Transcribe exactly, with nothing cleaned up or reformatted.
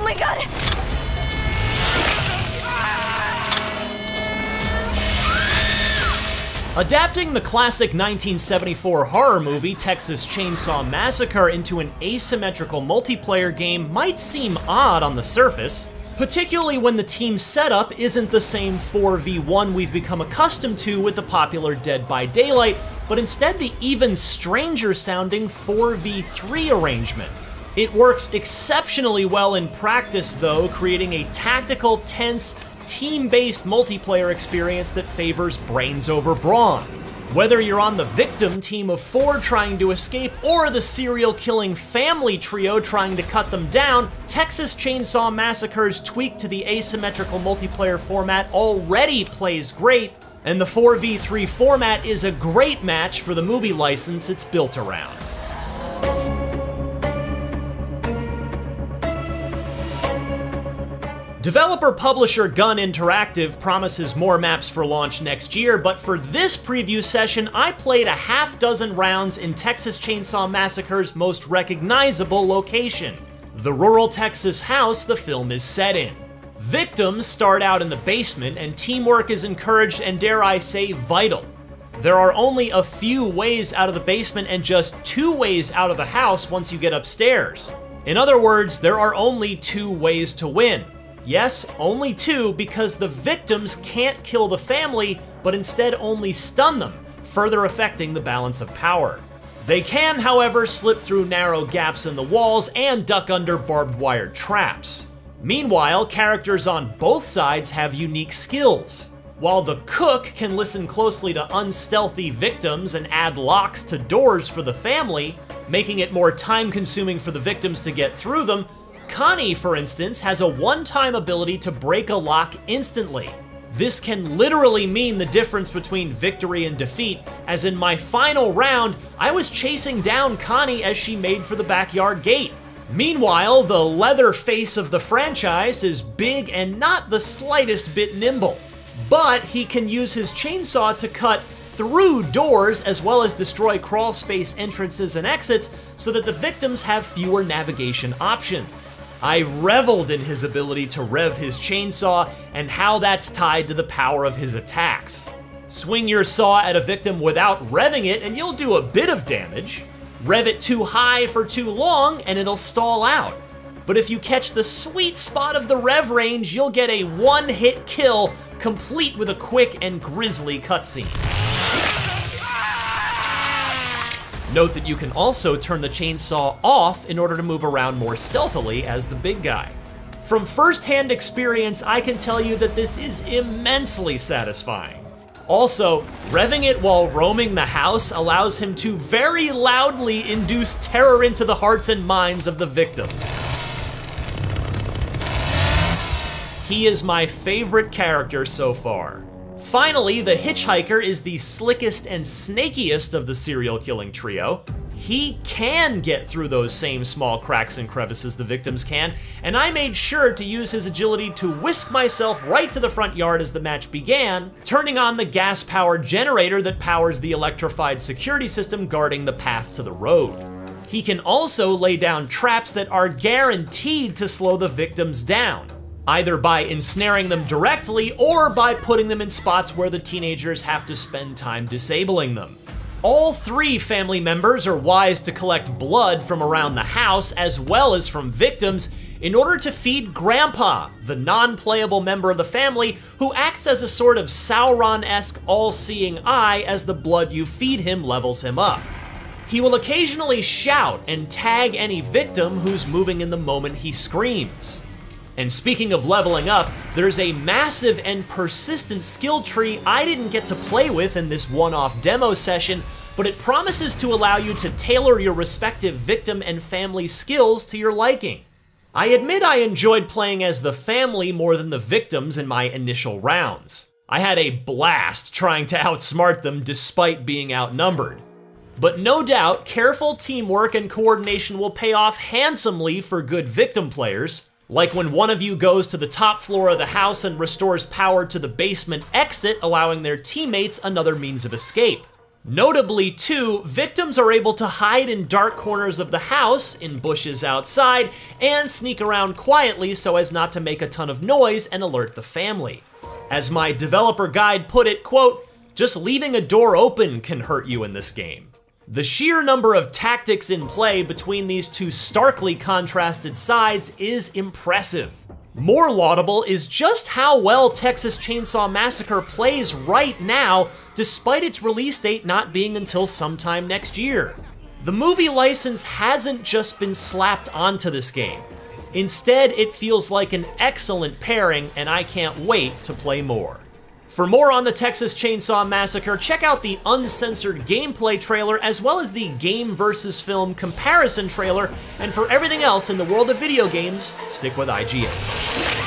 Oh my God! Adapting the classic nineteen seventy-four horror movie Texas Chainsaw Massacre into an asymmetrical multiplayer game might seem odd on the surface, particularly when the team setup isn't the same four v one we've become accustomed to with the popular Dead by Daylight, but instead the even stranger sounding four v three arrangement. It works exceptionally well in practice though, creating a tactical, tense, team-based multiplayer experience that favors brains over brawn. Whether you're on the victim team of four trying to escape or the serial-killing family trio trying to cut them down, Texas Chainsaw Massacre's tweak to the asymmetrical multiplayer format already plays great, and the four v three format is a great match for the movie license it's built around. Developer-publisher Gun Interactive promises more maps for launch next year, but for this preview session, I played a half dozen rounds in Texas Chainsaw Massacre's most recognizable location, the rural Texas house the film is set in. Victims start out in the basement, and teamwork is encouraged and, dare I say, vital. There are only a few ways out of the basement and just two ways out of the house once you get upstairs. In other words, there are only two ways to win. Yes, only two, because the victims can't kill the family, but instead only stun them, further affecting the balance of power. They can, however, slip through narrow gaps in the walls and duck under barbed wire traps. Meanwhile, characters on both sides have unique skills. While the cook can listen closely to unstealthy victims and add locks to doors for the family, making it more time-consuming for the victims to get through them, Connie, for instance, has a one-time ability to break a lock instantly. This can literally mean the difference between victory and defeat, as in my final round, I was chasing down Connie as she made for the backyard gate. Meanwhile, the Leatherface of the franchise is big and not the slightest bit nimble, but he can use his chainsaw to cut through doors as well as destroy crawl space entrances and exits so that the victims have fewer navigation options. I reveled in his ability to rev his chainsaw and how that's tied to the power of his attacks. Swing your saw at a victim without revving it and you'll do a bit of damage. Rev it too high for too long and it'll stall out. But if you catch the sweet spot of the rev range, you'll get a one-hit kill complete with a quick and grisly cutscene. Note that you can also turn the chainsaw off in order to move around more stealthily as the big guy. From first-hand experience, I can tell you that this is immensely satisfying. Also, revving it while roaming the house allows him to very loudly induce terror into the hearts and minds of the victims. He is my favorite character so far. Finally, the hitchhiker is the slickest and snakiest of the serial killing trio. He can get through those same small cracks and crevices the victims can, and I made sure to use his agility to whisk myself right to the front yard as the match began, turning on the gas-powered generator that powers the electrified security system guarding the path to the road. He can also lay down traps that are guaranteed to slow the victims down, either by ensnaring them directly or by putting them in spots where the teenagers have to spend time disabling them. All three family members are wise to collect blood from around the house as well as from victims in order to feed Grandpa, the non-playable member of the family who acts as a sort of Sauron-esque all-seeing eye as the blood you feed him levels him up. He will occasionally shout and tag any victim who's moving in the moment he screams. And speaking of leveling up, there's a massive and persistent skill tree I didn't get to play with in this one-off demo session, but it promises to allow you to tailor your respective victim and family skills to your liking. I admit I enjoyed playing as the family more than the victims in my initial rounds. I had a blast trying to outsmart them despite being outnumbered. But no doubt, careful teamwork and coordination will pay off handsomely for good victim players, like when one of you goes to the top floor of the house and restores power to the basement exit, allowing their teammates another means of escape. Notably, too, victims are able to hide in dark corners of the house, in bushes outside, and sneak around quietly so as not to make a ton of noise and alert the family. As my developer guide put it, quote, "Just leaving a door open can hurt you in this game." The sheer number of tactics in play between these two starkly contrasted sides is impressive. More laudable is just how well Texas Chainsaw Massacre plays right now, despite its release date not being until sometime next year. The movie license hasn't just been slapped onto this game. Instead, it feels like an excellent pairing, and I can't wait to play more. For more on the Texas Chainsaw Massacre, check out the uncensored gameplay trailer as well as the game versus film comparison trailer, and for everything else in the world of video games, stick with I G N.